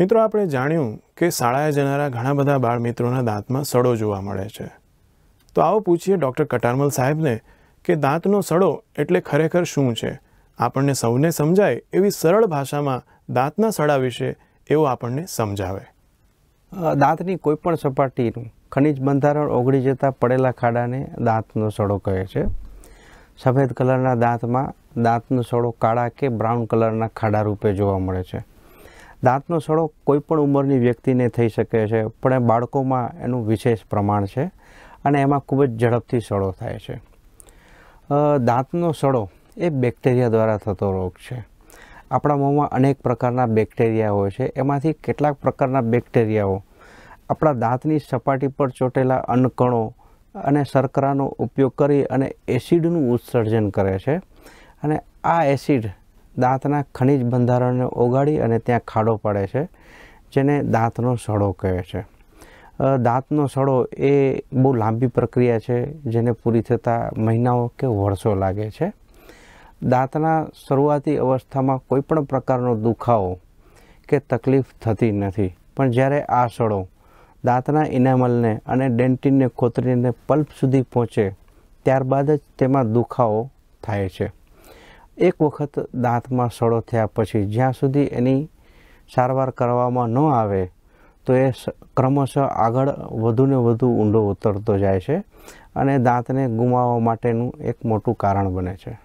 मित्रों आपणे जाण्युं के शाळाए जनारा घणा बधा बाळ मित्रोना दांतमां सड़ो जोवा मळे छे। तो आओ पूछीए डॉक्टर कटारमल साहेबने के दांतनो सड़ो एटले खरेखर शुं छे। आपणने सौने समजाय एवी सरळ भाषामां दांतना सड़ा विशे एवो आपणने समजावे। दांतनी कोईपण सपाटीनुं खनिज બંધારણ ઓગળી જતાં પડેલા ખાડાને દાંતનો સડો કહે છે। સફેદ કલરના દાંતમાં દાંતનો સડો કાળા કે બ્રાઉન કલરના ખાડા રૂપે જોવા મળે છે। દાંતનો સડો કોઈપણ ઉંમરની વ્યક્તિને થઈ શકે છે, પણ બાળકોમાં એનું વિશેષ પ્રમાણ છે અને એમાં ખૂબ જ ઝડપથી સડો થાય છે। દાંતનો સડો એ બેક્ટેરિયા દ્વારા થતો રોગ છે। આપણા મોંમાં અનેક પ્રકારના બેક્ટેરિયા હોય છે, એમાંથી કેટલાક પ્રકારના બેક્ટેરિયાઓ अपना दाँतनी सपाटी पर चोटेला अन्नकणों अने सरकरानो उपयोग करी अने एसिडनु उत्सर्जन करे छे। अने आ एसिड दाँतना खनिज બંધારણને ઓગાળી અને ત્યાં ખાડો પડે છે, જેને દાંતનો સડો કહે છે। દાંતનો સડો એ બહુ લાંબી પ્રક્રિયા છે, જેને પૂરી થતાં મહિનાઓ કે વર્ષો લાગે છે। દાંતના શરૂઆતી અવસ્થામાં કોઈપણ પ્રકારનો દુખાવો કે તકલીફ થતી નથી, પણ જ્યારે આ સડો દાંતના ઇનેમલને અને ડેન્ટિનને ખોતરીને પલ્પ સુધી પહોંચે ત્યારબાદ જ તેમાં દુખાવો થાય છે। એક વખત દાંતમાં સડો થયા પછી જ્યાં સુધી એની સારવાર કરવામાં ન આવે તો એ ક્રમશઃ આગળ વધુને વધુ ઊંડો ઉતરતો જાય છે અને દાંતને ગુમાવવા માટેનું એક મોટું કારણ બને છે।